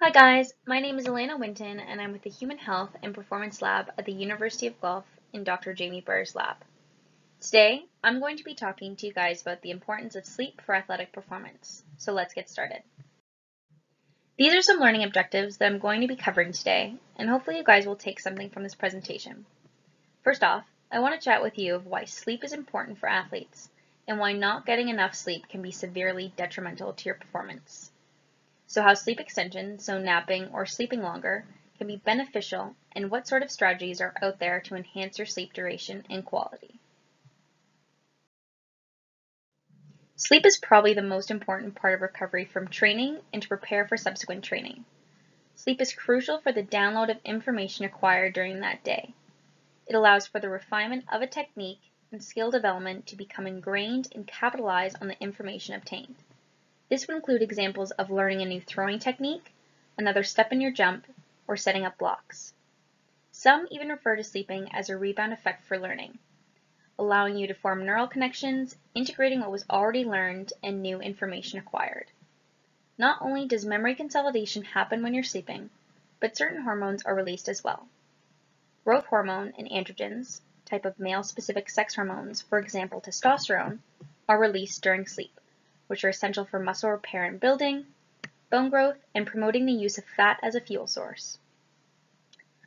Hi guys, my name is Alanna Whinton and I'm with the Human Health and Performance Lab at the University of Guelph in Dr. Jamie Burr's lab. Today, I'm going to be talking to you guys about the importance of sleep for athletic performance. So let's get started. These are some learning objectives that I'm going to be covering today, and hopefully you guys will take something from this presentation. First off, I want to chat with you of why sleep is important for athletes, and why not getting enough sleep can be severely detrimental to your performance. So how sleep extension, so napping or sleeping longer, can be beneficial, and what sort of strategies are out there to enhance your sleep duration and quality. Sleep is probably the most important part of recovery from training and to prepare for subsequent training. Sleep is crucial for the download of information acquired during that day. It allows for the refinement of a technique and skill development to become ingrained and capitalize on the information obtained. This would include examples of learning a new throwing technique, another step in your jump, or setting up blocks. Some even refer to sleeping as a rebound effect for learning, allowing you to form neural connections, integrating what was already learned and new information acquired. Not only does memory consolidation happen when you're sleeping, but certain hormones are released as well. Growth hormone and androgens, type of male-specific sex hormones, for example testosterone, are released during sleep, which are essential for muscle repair and building, bone growth, and promoting the use of fat as a fuel source.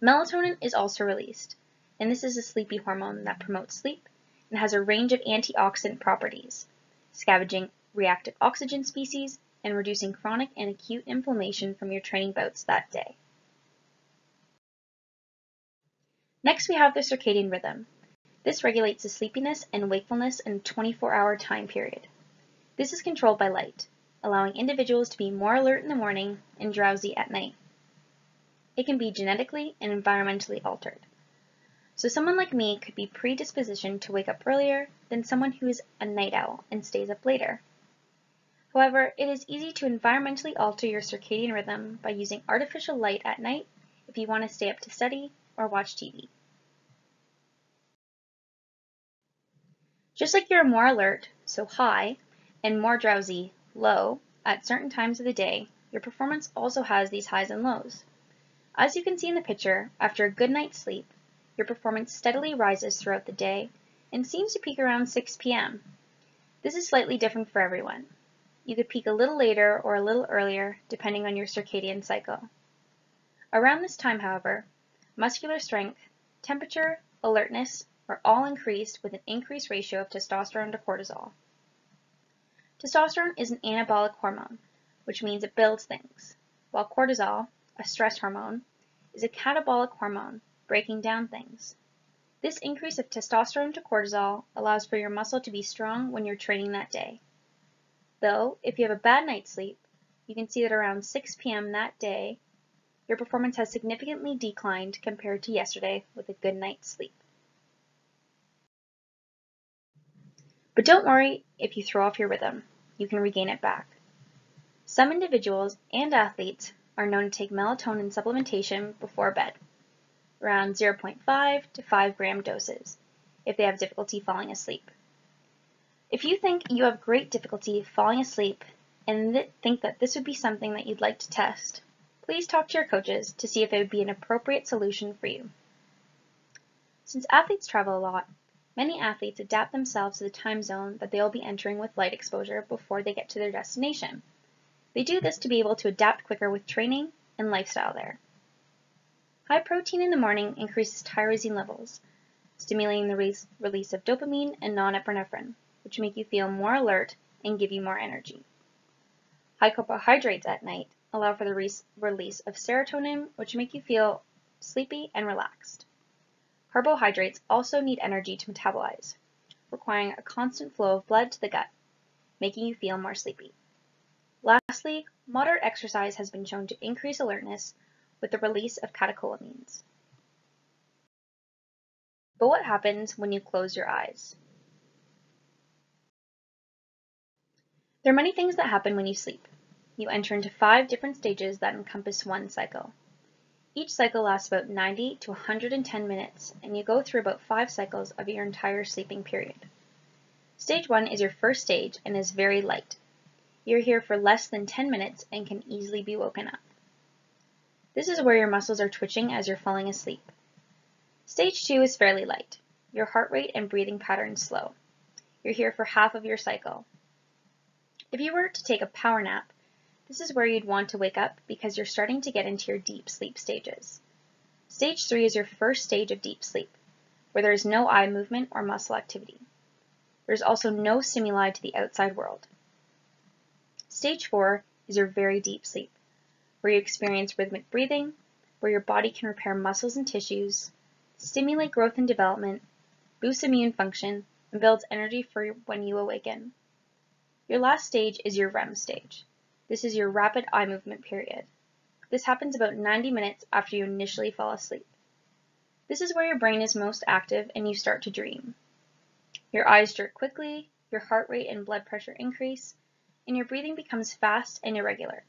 Melatonin is also released, and this is a sleepy hormone that promotes sleep and has a range of antioxidant properties, scavenging reactive oxygen species and reducing chronic and acute inflammation from your training bouts that day. Next, we have the circadian rhythm. This regulates the sleepiness and wakefulness in a 24-hour time period. This is controlled by light, allowing individuals to be more alert in the morning and drowsy at night. It can be genetically and environmentally altered. So someone like me could be predispositioned to wake up earlier than someone who is a night owl and stays up later. However, it is easy to environmentally alter your circadian rhythm by using artificial light at night if you want to stay up to study or watch TV. Just like you're more alert, so high, and more drowsy, low, at certain times of the day, your performance also has these highs and lows. As you can see in the picture, after a good night's sleep, your performance steadily rises throughout the day and seems to peak around 6 p.m. This is slightly different for everyone. You could peak a little later or a little earlier, depending on your circadian cycle. Around this time, however, muscular strength, temperature, alertness are all increased with an increased ratio of testosterone to cortisol. Testosterone is an anabolic hormone, which means it builds things, while cortisol, a stress hormone, is a catabolic hormone, breaking down things. This increase of testosterone to cortisol allows for your muscle to be strong when you're training that day. Though, if you have a bad night's sleep, you can see that around 6 p.m. that day, your performance has significantly declined compared to yesterday with a good night's sleep. But don't worry if you throw off your rhythm. You can regain it back. Some individuals and athletes are known to take melatonin supplementation before bed, around 0.5 to 5 gram doses, if they have difficulty falling asleep. If you think you have great difficulty falling asleep and think that this would be something that you'd like to test, please talk to your coaches to see if it would be an appropriate solution for you. Since athletes travel a lot, many athletes adapt themselves to the time zone that they will be entering with light exposure before they get to their destination. They do this to be able to adapt quicker with training and lifestyle there. High protein in the morning increases tyrosine levels, stimulating the release of dopamine and norepinephrine, which make you feel more alert and give you more energy. High carbohydrates at night allow for the release of serotonin, which make you feel sleepy and relaxed. Carbohydrates also need energy to metabolize, requiring a constant flow of blood to the gut, making you feel more sleepy. Lastly, moderate exercise has been shown to increase alertness with the release of catecholamines. But what happens when you close your eyes? There are many things that happen when you sleep. You enter into 5 different stages that encompass one cycle. Each cycle lasts about 90 to 110 minutes, and you go through about 5 cycles of your entire sleeping period. Stage 1 is your first stage and is very light. You're here for less than 10 minutes and can easily be woken up. This is where your muscles are twitching as you're falling asleep. Stage 2 is fairly light. Your heart rate and breathing pattern slow. You're here for half of your cycle. If you were to take a power nap, this is where you'd want to wake up because you're starting to get into your deep sleep stages. Stage 3 is your first stage of deep sleep, where there is no eye movement or muscle activity. There's also no stimuli to the outside world. Stage 4 is your very deep sleep, where you experience rhythmic breathing, where your body can repair muscles and tissues, stimulate growth and development, boosts immune function, and builds energy for when you awaken. Your last stage is your REM stage. This is your rapid eye movement period. This happens about 90 minutes after you initially fall asleep. This is where your brain is most active and you start to dream. Your eyes jerk quickly, your heart rate and blood pressure increase, and your breathing becomes fast and irregular.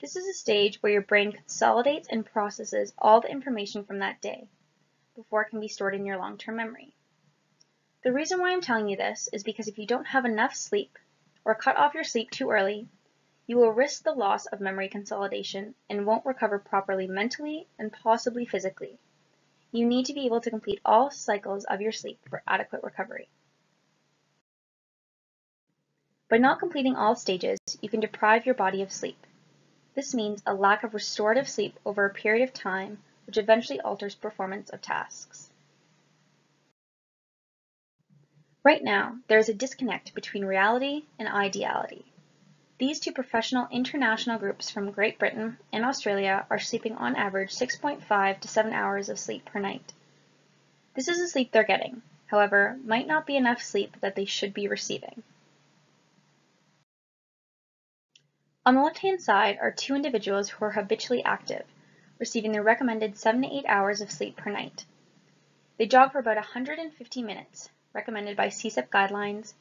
This is a stage where your brain consolidates and processes all the information from that day before it can be stored in your long-term memory. The reason why I'm telling you this is because if you don't have enough sleep or cut off your sleep too early, you will risk the loss of memory consolidation and won't recover properly mentally and possibly physically. You need to be able to complete all cycles of your sleep for adequate recovery. By not completing all stages, you can deprive your body of sleep. This means a lack of restorative sleep over a period of time, which eventually alters performance of tasks. Right now, there is a disconnect between reality and ideality. These two professional international groups from Great Britain and Australia are sleeping on average 6.5 to 7 hours of sleep per night. This is the sleep they're getting, however, might not be enough sleep that they should be receiving. On the left-hand side are two individuals who are habitually active, receiving the recommended 7 to 8 hours of sleep per night. They jog for about 150 minutes, recommended by CSEP guidelines,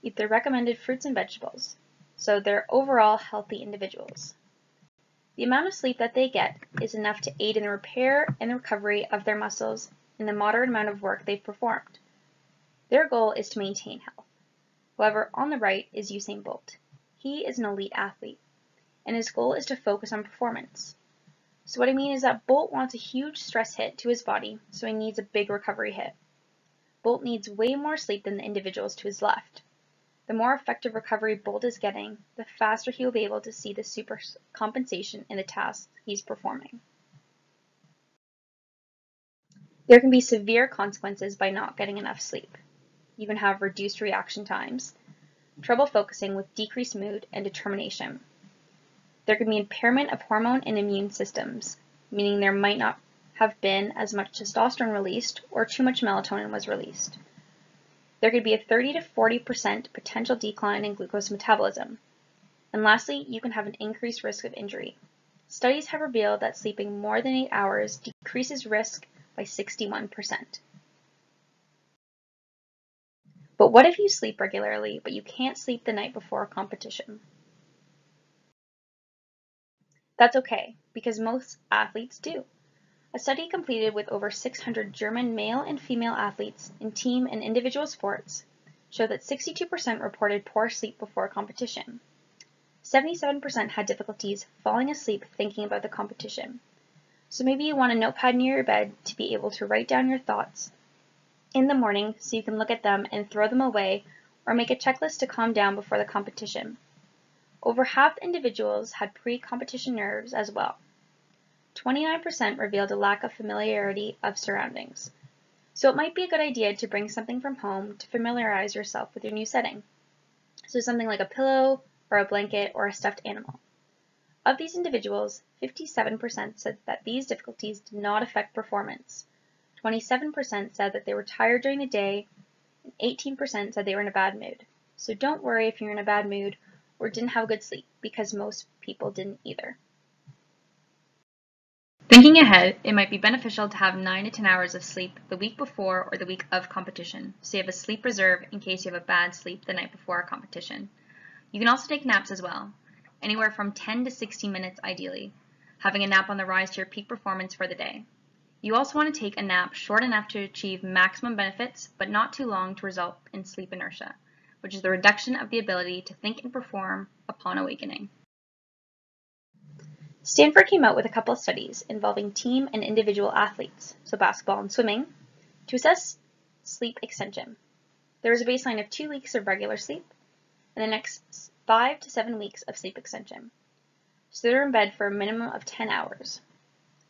eat their recommended fruits and vegetables, so they're overall healthy individuals. The amount of sleep that they get is enough to aid in the repair and the recovery of their muscles and the moderate amount of work they've performed. Their goal is to maintain health. However, on the right is Usain Bolt. He is an elite athlete, and his goal is to focus on performance. So what I mean is that Bolt wants a huge stress hit to his body, so he needs a big recovery hit. Bolt needs way more sleep than the individuals to his left. The more effective recovery Bolt is getting, the faster he will be able to see the super compensation in the tasks he's performing. There can be severe consequences by not getting enough sleep. You can have reduced reaction times, trouble focusing with decreased mood and determination. There can be impairment of hormone and immune systems, meaning there might not have been as much testosterone released or too much melatonin was released. There could be a 30 to 40% potential decline in glucose metabolism. And lastly, you can have an increased risk of injury. Studies have revealed that sleeping more than 8 hours decreases risk by 61%. But what if you sleep regularly, but you can't sleep the night before a competition? That's okay, because most athletes do. A study completed with over 600 German male and female athletes in team and individual sports showed that 62% reported poor sleep before competition. 77% had difficulties falling asleep thinking about the competition. So maybe you want a notepad near your bed to be able to write down your thoughts in the morning so you can look at them and throw them away, or make a checklist to calm down before the competition. Over half the individuals had pre-competition nerves as well. 29% revealed a lack of familiarity of surroundings. So it might be a good idea to bring something from home to familiarize yourself with your new setting. So something like a pillow or a blanket or a stuffed animal. Of these individuals, 57% said that these difficulties did not affect performance. 27% said that they were tired during the day, and 18% said they were in a bad mood. So don't worry if you're in a bad mood or didn't have a good sleep, because most people didn't either. Thinking ahead, it might be beneficial to have 9 to 10 hours of sleep the week before or the week of competition, so you have a sleep reserve in case you have a bad sleep the night before a competition. You can also take naps as well, anywhere from 10 to 60 minutes ideally. having a nap on the rise to your peak performance for the day. You also want to take a nap short enough to achieve maximum benefits, but not too long to result in sleep inertia, which is the reduction of the ability to think and perform upon awakening. Stanford came out with a couple of studies involving team and individual athletes, so basketball and swimming, to assess sleep extension. There was a baseline of 2 weeks of regular sleep and the next 5 to 7 weeks of sleep extension. So they were in bed for a minimum of 10 hours.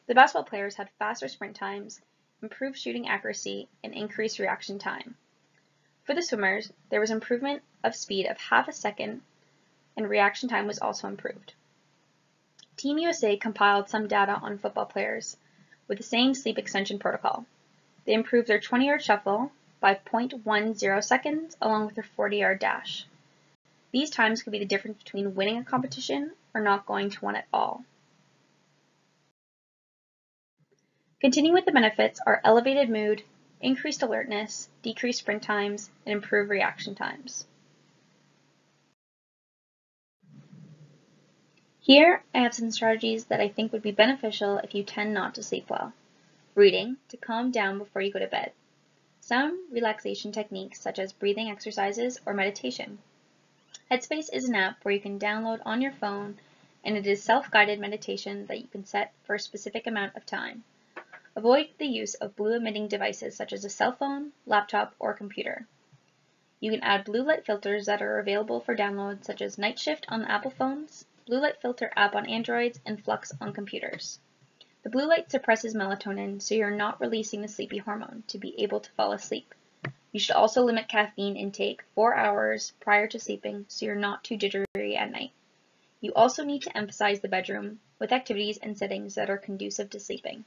The basketball players had faster sprint times, improved shooting accuracy, and increased reaction time. For the swimmers, there was improvement of speed of half a second, and reaction time was also improved. Team USA compiled some data on football players with the same sleep extension protocol. They improved their 20-yard shuffle by 0.10 seconds along with their 40-yard dash. These times could be the difference between winning a competition or not going to one at all. Continuing with the benefits are elevated mood, increased alertness, decreased sprint times, and improved reaction times. Here I have some strategies that I think would be beneficial if you tend not to sleep well. Reading to calm down before you go to bed. Some relaxation techniques such as breathing exercises or meditation. Headspace is an app where you can download on your phone, and it is self-guided meditation that you can set for a specific amount of time. Avoid the use of blue-emitting devices such as a cell phone, laptop, or computer. You can add blue light filters that are available for download such as Night Shift on the Apple phones, blue light filter app on Androids, and Flux on computers. The blue light suppresses melatonin, so you're not releasing the sleepy hormone to be able to fall asleep. You should also limit caffeine intake 4 hours prior to sleeping so you're not too jittery at night. You also need to emphasize the bedroom with activities and settings that are conducive to sleeping.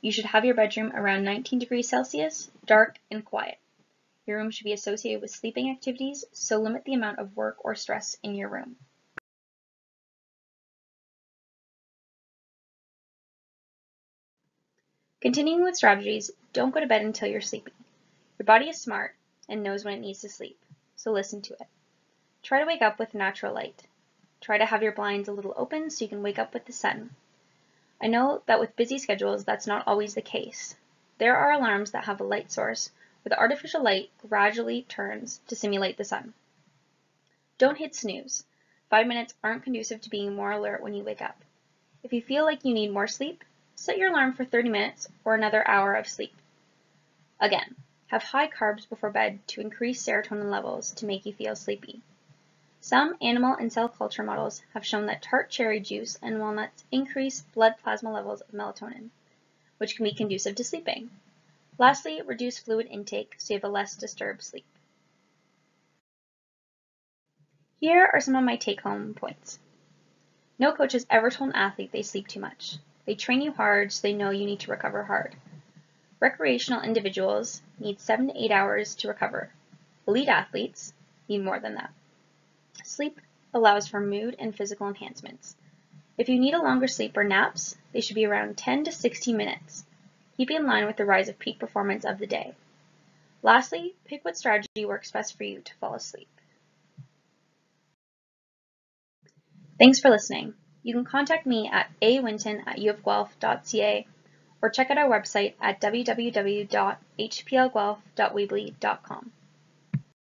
You should have your bedroom around 19 degrees Celsius, dark and quiet. Your room should be associated with sleeping activities, so limit the amount of work or stress in your room. Continuing with strategies, don't go to bed until you're sleepy. Your body is smart and knows when it needs to sleep, so listen to it. Try to wake up with natural light. Try to have your blinds a little open so you can wake up with the sun. I know that with busy schedules, that's not always the case. There are alarms that have a light source where the artificial light gradually turns to simulate the sun. Don't hit snooze. 5 minutes aren't conducive to being more alert when you wake up. If you feel like you need more sleep, set your alarm for 30 minutes or another hour of sleep. Again, have high carbs before bed to increase serotonin levels to make you feel sleepy. Some animal and cell culture models have shown that tart cherry juice and walnuts increase blood plasma levels of melatonin, which can be conducive to sleeping. Lastly, reduce fluid intake so you have a less disturbed sleep. Here are some of my take-home points. No coach has ever told an athlete they sleep too much. They train you hard, so they know you need to recover hard. Recreational individuals need 7 to 8 hours to recover. Elite athletes need more than that. Sleep allows for mood and physical enhancements. If you need a longer sleep or naps, they should be around 10 to 60 minutes, keeping in line with the rise of peak performance of the day. Lastly, pick what strategy works best for you to fall asleep. Thanks for listening. You can contact me at awhinton@uofguelph.ca or check out our website at www.hplguelph.weebly.com.